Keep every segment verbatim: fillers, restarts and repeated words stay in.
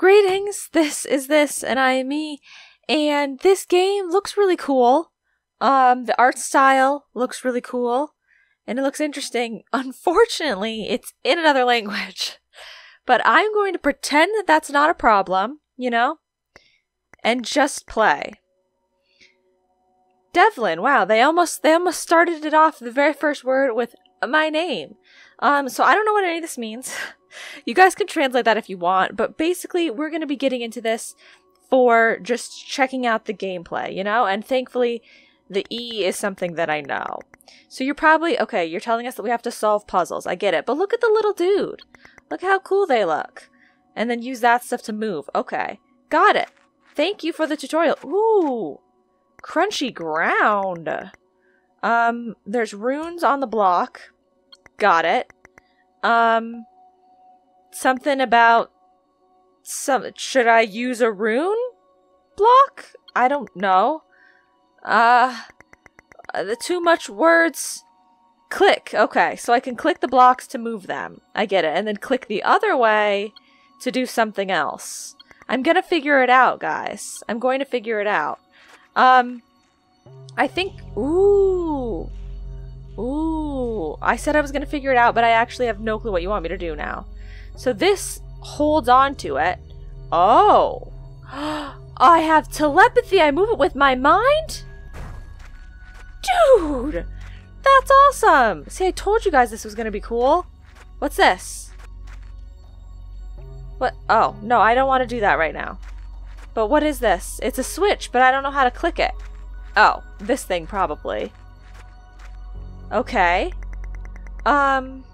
greetings, this is this, and I am me, and this game looks really cool. Um, the art style looks really cool, and it looks interesting. Unfortunately, it's in another language, but I'm going to pretend that that's not a problem, you know, and just play. Devlin, wow, they almost they almost started it off the very first word with my name. Um, so I don't know what any of this means. You guys can translate that if you want, but basically we're going to be getting into this for just checking out the gameplay, you know? And thankfully, the E is something that I know. So you're probably, okay, you're telling us that we have to solve puzzles. I get it, but look at the little dude. Look how cool they look. And then use that stuff to move. Okay, got it. Thank you for the tutorial. Ooh, crunchy ground. Um, there's runes on the block. Got it. Um... Something about some. Should I use a rune block? I don't know. Uh, the too much words. Click. Okay, so I can click the blocks to move them. I get it. And then click the other way to do something else. I'm gonna figure it out, guys. I'm going to figure it out. Um, I think. Ooh, ooh. I said I was gonna figure it out, but I actually have no clue what you want me to do now. So this holds on to it. Oh. I have telepathy. I move it with my mind? Dude. That's awesome. See, I told you guys this was going to be cool. What's this? What? Oh, no, I don't want to do that right now. But what is this? It's a switch, but I don't know how to click it. Oh, this thing probably. Okay. Um...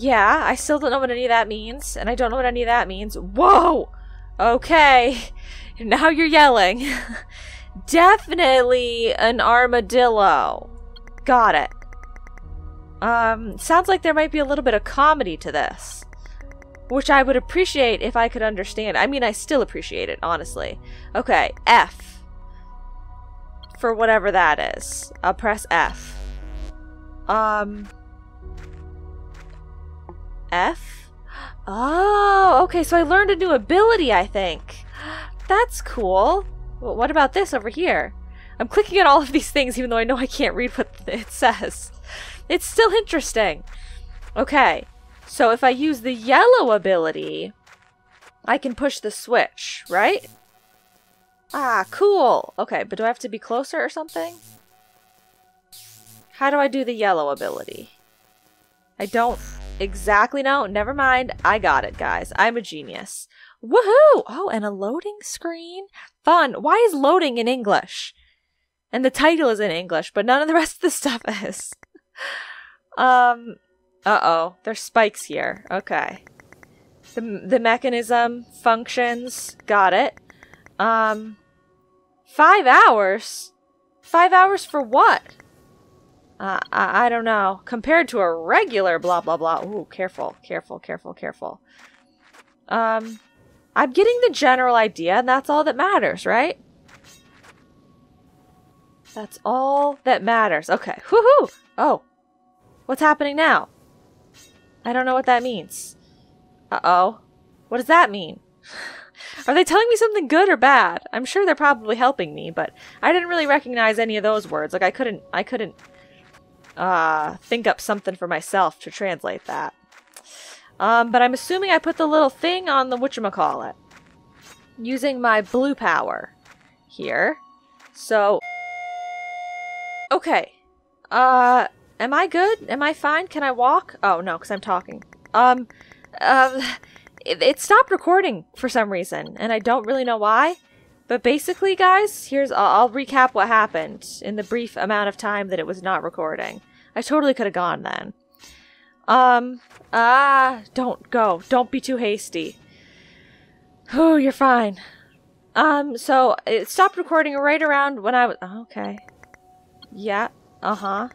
Yeah, I still don't know what any of that means, and I don't know what any of that means. Whoa! Okay, now you're yelling. Definitely an armadillo. Got it. Um, sounds like there might be a little bit of comedy to this, which I would appreciate if I could understand. I mean, I still appreciate it, honestly. Okay, F. For whatever that is. I'll press F. Um... F? Oh, okay, so I learned a new ability, I think. That's cool. Well, what about this over here? I'm clicking on all of these things even though I know I can't read what it says. It's still interesting. Okay, so if I use the yellow ability, I can push the switch, right? Ah, cool. Okay, but do I have to be closer or something? How do I do the yellow ability? I don't... Exactly, no, never mind. I got it, guys. I'm a genius. Woohoo! Oh, and a loading screen. Fun. Why is loading in English? And the title is in English, but none of the rest of the stuff is. um, uh-oh. There's spikes here. Okay. The, the mechanism functions. Got it. Um, five hours? Five hours for what? Uh, I, I don't know. Compared to a regular blah, blah, blah. Ooh, careful, careful, careful, careful. Um, I'm getting the general idea, and that's all that matters, right? That's all that matters. Okay. Woohoo! Oh. What's happening now? I don't know what that means. Uh-oh. What does that mean? Are they telling me something good or bad? I'm sure they're probably helping me, but I didn't really recognize any of those words. Like, I couldn't... I couldn't... Uh, think up something for myself to translate that. Um, but I'm assuming I put the little thing on the whatchamacallit. Using my blue power here. So, okay. Uh, am I good? Am I fine? Can I walk? Oh, no, because I'm talking. Um, uh, it, it stopped recording for some reason, and I don't really know why. But basically, guys, here's I'll, I'll recap what happened in the brief amount of time that it was not recording. I totally could have gone then. Um, ah, don't go. Don't be too hasty. Oh, you're fine. Um, so it stopped recording right around when I was... Oh, okay. Yeah, uh-huh.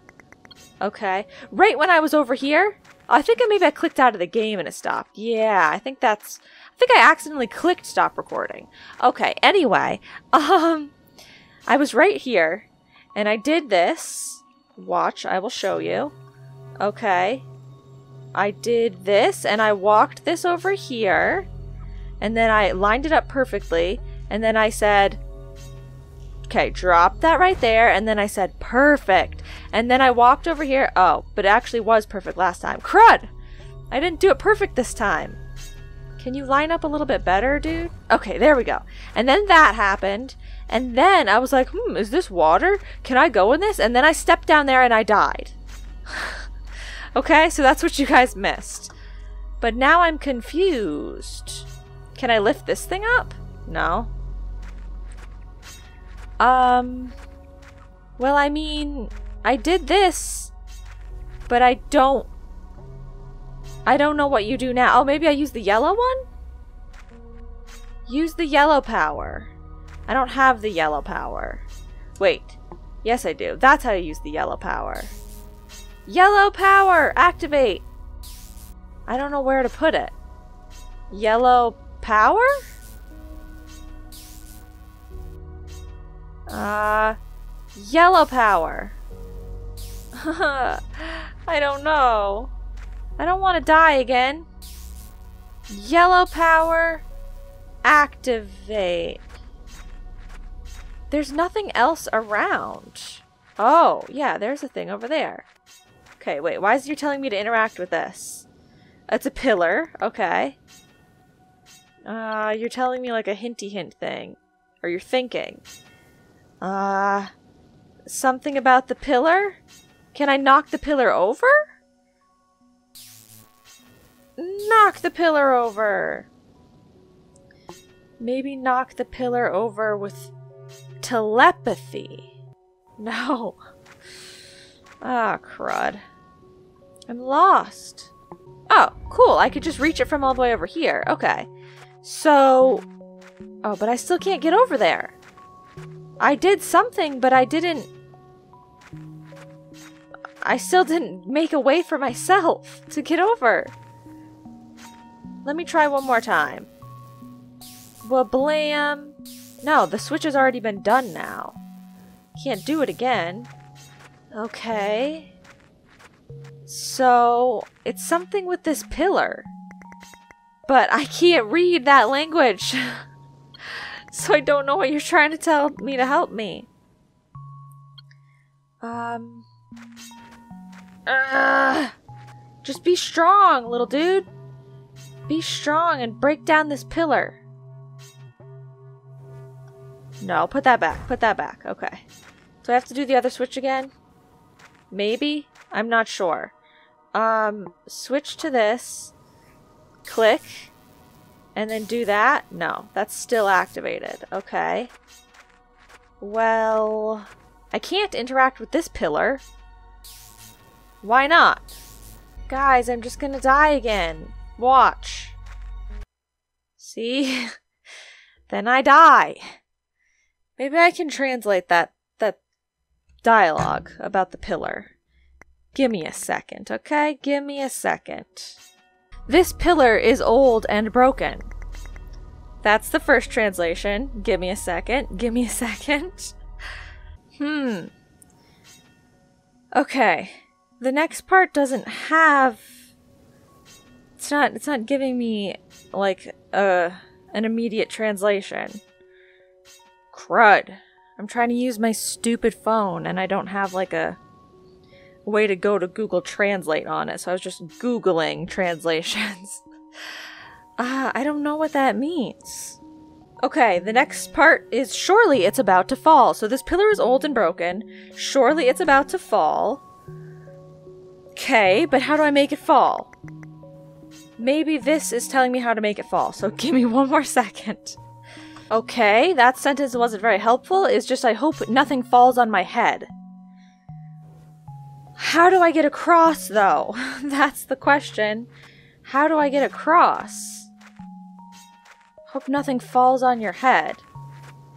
Okay. Right when I was over here, I think I maybe I clicked out of the game and it stopped. Yeah, I think that's... I think I accidentally clicked stop recording. Okay, anyway, um, I was right here, and I did this. Watch, I will show you. Okay, I did this, and I walked this over here, and then I lined it up perfectly, and then I said, okay, drop that right there, and then I said, perfect, and then I walked over here. Oh, but it actually was perfect last time. Crud! I didn't do it perfect this time. Can you line up a little bit better, dude? Okay, there we go. And then that happened, and then I was like, hmm, is this water? Can I go in this? And then I stepped down there and I died. Okay, so that's what you guys missed. But now I'm confused. Can I lift this thing up? No. Um, well, I mean, I did this, but I don't, I don't know what you do now. Oh, maybe I use the yellow one? Use the yellow power. I don't have the yellow power. Wait. Yes, I do. That's how you use the yellow power. Yellow power! Activate! I don't know where to put it. Yellow power? Uh, yellow power. I don't know. I don't want to die again. Yellow power. Activate. There's nothing else around. Oh, yeah, there's a thing over there. Okay, wait, why is it you're telling me to interact with this? It's a pillar, okay. Uh, you're telling me like a hinty hint thing. Or you're thinking. Uh, something about the pillar? Can I knock the pillar over? Knock the pillar over! Maybe knock the pillar over with telepathy. No. Ah, oh, crud. I'm lost. Oh, cool. I could just reach it from all the way over here. Okay. So... oh, but I still can't get over there. I did something, but I didn't... I still didn't make a way for myself to get over. Let me try one more time. Wablam. No, the switch has already been done now. Can't do it again. Okay. So, it's something with this pillar. But I can't read that language. So I don't know what you're trying to tell me to help me. Um. Uh, just be strong, little dude. Be strong and break down this pillar. No, put that back. Put that back. Okay. Do I have to do the other switch again? Maybe? I'm not sure. Um, switch to this. Click. And then do that? No, that's still activated. Okay. Well, I can't interact with this pillar. Why not? Guys, I'm just gonna die again. Watch. See? Then I die. Maybe I can translate that that dialogue about the pillar. Give me a second, okay? Give me a second. This pillar is old and broken. That's the first translation. Give me a second. Give me a second. Hmm. Okay. The next part doesn't have... It's not, it's not giving me, like, uh, an immediate translation. Crud. I'm trying to use my stupid phone, and I don't have, like, a way to go to Google Translate on it, so I was just Googling translations. Ah, uh, I don't know what that means. Okay, the next part is, surely it's about to fall. So this pillar is old and broken. Surely it's about to fall. Okay, but how do I make it fall? Maybe this is telling me how to make it fall, so give me one more second. Okay, that sentence wasn't very helpful. It's just I hope nothing falls on my head. How do I get across, though? That's the question. How do I get across? Hope nothing falls on your head.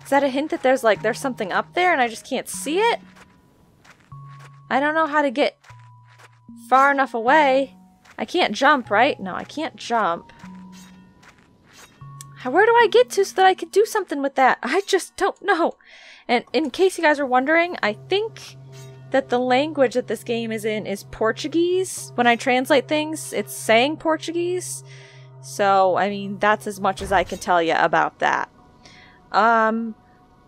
Is that a hint that there's, like, there's something up there and I just can't see it? I don't know how to get far enough away. I can't jump, right? No, I can't jump. How, where do I get to so that I can do something with that? I just don't know. And in case you guys are wondering, I think that the language that this game is in is Portuguese. When I translate things, it's saying Portuguese. So, I mean, that's as much as I can tell you about that. Um,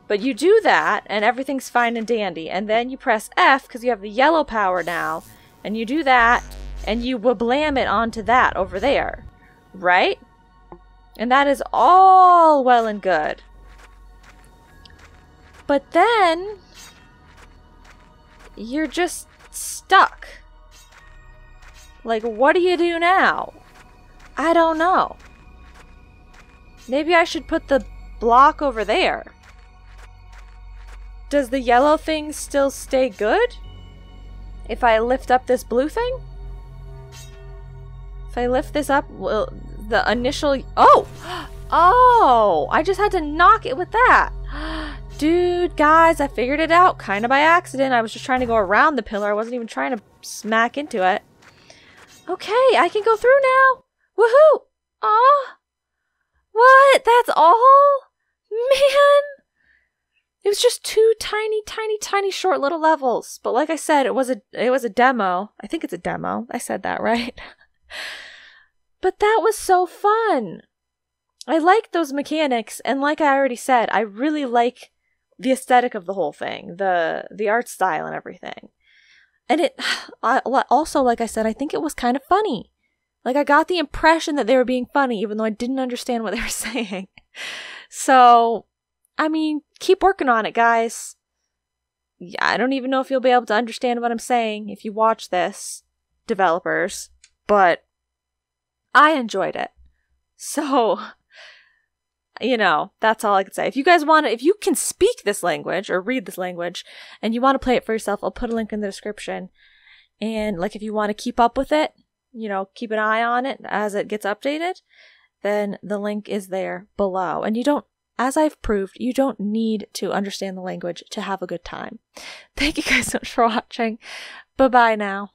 but you do that, and everything's fine and dandy. And then you press F, because you have the yellow power now. And you do that, and you wablam it onto that over there. Right? And that is all well and good. But then you're just stuck. Like, what do you do now? I don't know. Maybe I should put the block over there. Does the yellow thing still stay good? If I lift up this blue thing? If I lift this up, will the initial... Oh! Oh! I just had to knock it with that. Dude, guys, I figured it out kind of by accident. I was just trying to go around the pillar. I wasn't even trying to smack into it. Okay, I can go through now. Woohoo! Aw! What? That's all? Man! It was just two tiny, tiny, tiny short little levels. But like I said, it was a it was a demo. I think it's a demo. I said that, right? But that was so fun. I like those mechanics, and like I already said, I really like the aesthetic of the whole thing, the the art style and everything. And it I, also, like I said, I think it was kind of funny. Like, I got the impression that they were being funny, even though I didn't understand what they were saying. So, I mean, keep working on it, guys. Yeah, I don't even know if you'll be able to understand what I'm saying if you watch this, developers. But I enjoyed it. So, you know, that's all I can say. If you guys want to, if you can speak this language or read this language and you want to play it for yourself, I'll put a link in the description. And, like, if you want to keep up with it, you know, keep an eye on it as it gets updated, then the link is there below. And you don't, as I've proved, you don't need to understand the language to have a good time. Thank you guys so much for watching. Bye-bye now.